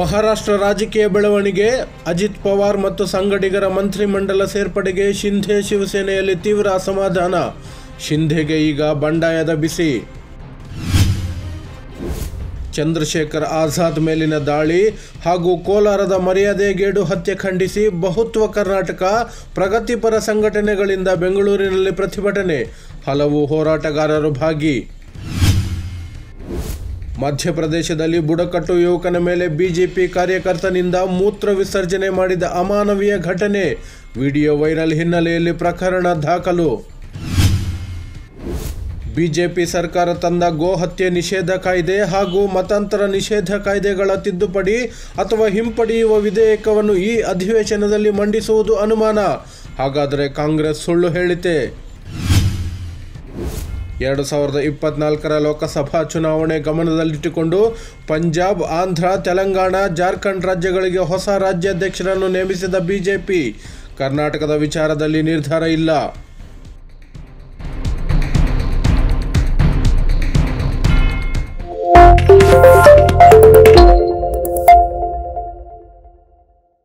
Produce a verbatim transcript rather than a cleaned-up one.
ಮಹಾರಾಷ್ಟ್ರ ರಾಜಕೀಯ ಬೆಳವಣಿಗೆ ಅಜಿತ್ ಪವಾರ್ ಮತ್ತು ಸಂಘಟಕರ ಮಂತ್ರಿಮಂಡಲ ಸೇರ್ಪಡೆಗೆ ಶಿಂಧೆ ಶಿವಸೇನೆಯಲ್ಲಿ ತೀವ್ರ ಅಸಮಾಧಾನ. ಶಿಂಧೆಗೆ ಈಗ ಬಂಡಾಯದ ಬಿಸಿ. ಚಂದ್ರಶೇಖರ್ ಆಜಾದ್ ಮೇಲಿನ ದಾಳಿ ಹಾಗೂ ಕೋಲಾರದ ಮರ್ಯಾದೆಗೇಡು ಹತ್ಯೆ ಖಂಡಿಸಿ ಬಹುತ್ವ ಕರ್ನಾಟಕ ಪ್ರಗತಿಪರ ಸಂಘಟನೆಗಳಿಂದ ಬೆಂಗಳೂರಿನಲ್ಲಿ ಪ್ರತಿಭಟನೆ. ಹಲವು ಹೋರಾಟಗಾರರು ಭಾಗಿ. ಮಧ್ಯಪ್ರದೇಶದಲ್ಲಿ ಬುಡಕಟ್ಟು ಯುವಕನ ಮೇಲೆ ಬಿಜೆಪಿ ಕಾರ್ಯಕರ್ತನಿಂದ ಮೂತ್ರ ವಿಸರ್ಜನೆ ಮಾಡಿದ ಅಮಾನವೀಯ ಘಟನೆ. ವಿಡಿಯೋ ವೈರಲ್ ಹಿನ್ನೆಲೆಯಲ್ಲಿ ಪ್ರಕರಣ ದಾಖಲು. ಬಿಜೆಪಿ ಸರ್ಕಾರ ತಂದ ಗೋ ಹತ್ಯೆ ನಿಷೇಧ ಕಾಯ್ದೆ ಹಾಗೂ ಮತಾಂತರ ನಿಷೇಧ ಕಾಯ್ದೆಗಳ ತಿದ್ದುಪಡಿ ಅಥವಾ ಹಿಂಪಡೆಯುವ ವಿಧೇಯಕವನ್ನು ಈ ಅಧಿವೇಶನದಲ್ಲಿ ಮಂಡಿಸುವುದು ಅನುಮಾನ. ಹಾಗಾದರೆ ಕಾಂಗ್ರೆಸ್ ಸುಳ್ಳು ಹೇಳಿತೆ. ಎರಡು ಸಾವಿರದ ಇಪ್ಪತ್ನಾಲ್ಕರ ಲೋಕಸಭಾ ಚುನಾವಣೆ ಗಮನದಲ್ಲಿಟ್ಟುಕೊಂಡು ಪಂಜಾಬ್, ಆಂಧ್ರ, ತೆಲಂಗಾಣ, ಜಾರ್ಖಂಡ್ ರಾಜ್ಯಗಳಿಗೆ ಹೊಸ ರಾಜ್ಯಾಧ್ಯಕ್ಷರನ್ನು ನೇಮಿಸಿದ ಬಿಜೆಪಿ ಕರ್ನಾಟಕದ ವಿಚಾರದಲ್ಲಿ ನಿರ್ಧಾರ ಇಲ್ಲ.